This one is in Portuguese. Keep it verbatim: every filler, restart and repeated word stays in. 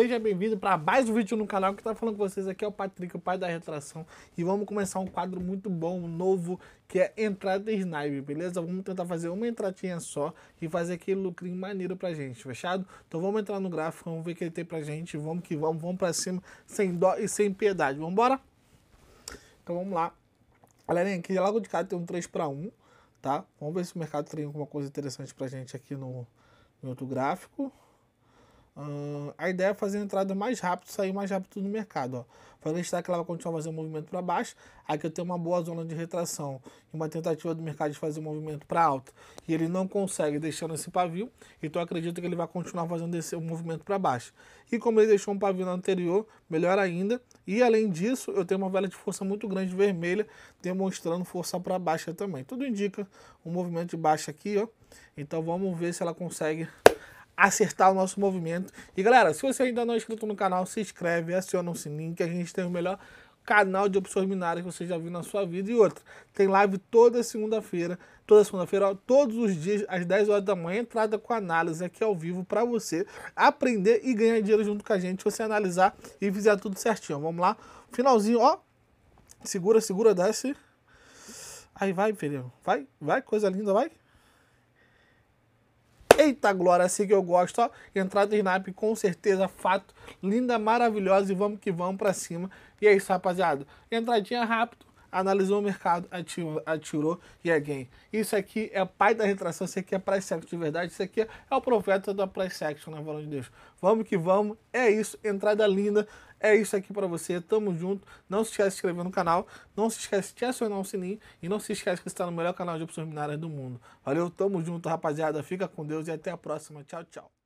Seja bem-vindo para mais um vídeo no canal. Que tá falando com vocês aqui é o Patrick, o pai da retração. E vamos começar um quadro muito bom, novo, que é Entrada Sniper, beleza? Vamos tentar fazer uma entradinha só e fazer aquele lucrinho maneiro pra gente, fechado? Então vamos entrar no gráfico, vamos ver o que ele tem pra gente. Vamos que vamos, vamos pra cima, sem dó e sem piedade. Vamos embora? Então vamos lá. Galerinha, aqui logo de cara tem um três para um, tá? Vamos ver se o mercado tem alguma coisa interessante pra gente aqui no, no outro gráfico. Uh, a ideia é fazer a entrada mais rápido, sair mais rápido do mercado, ó. Para registrar que ela vai continuar fazendo o movimento para baixo. Aqui eu tenho uma boa zona de retração e uma tentativa do mercado de fazer o movimento para alto, e ele não consegue, deixando esse pavio. Então eu acredito que ele vai continuar fazendo esse movimento para baixo. E como ele deixou um pavio anterior, melhor ainda. E além disso, eu tenho uma vela de força muito grande vermelha, demonstrando força para baixa também. Tudo indica um movimento de baixa aqui, ó. Então vamos ver se ela consegue acertar o nosso movimento. E galera, se você ainda não é inscrito no canal, se inscreve, aciona o sininho, que a gente tem o melhor canal de opções binárias que você já viu na sua vida. E outra, tem live toda segunda-feira, toda segunda-feira, todos os dias, às dez horas da manhã, entrada com análise aqui ao vivo para você aprender e ganhar dinheiro junto com a gente, se você analisar e fizer tudo certinho. Vamos lá, finalzinho, ó, segura, segura, desce, aí vai, filho, vai, vai, coisa linda, vai. Eita glória, assim que eu gosto, ó. Entrada Sniper, com certeza, fato, linda, maravilhosa, e vamos que vamos pra cima. E é isso, rapaziada. Entradinha rápido, analisou o mercado, atirou, atirou e é game. Isso aqui é pai da retração, isso aqui é price action de verdade, isso aqui é o profeta da price action, na valor de Deus. Vamos que vamos, é isso, entrada linda. É isso aqui pra você, tamo junto. Não se esquece de se inscrever no canal, não se esquece de acionar o sininho e não se esquece que está no melhor canal de opções binárias do mundo. Valeu, tamo junto, rapaziada. Fica com Deus e até a próxima. Tchau, tchau.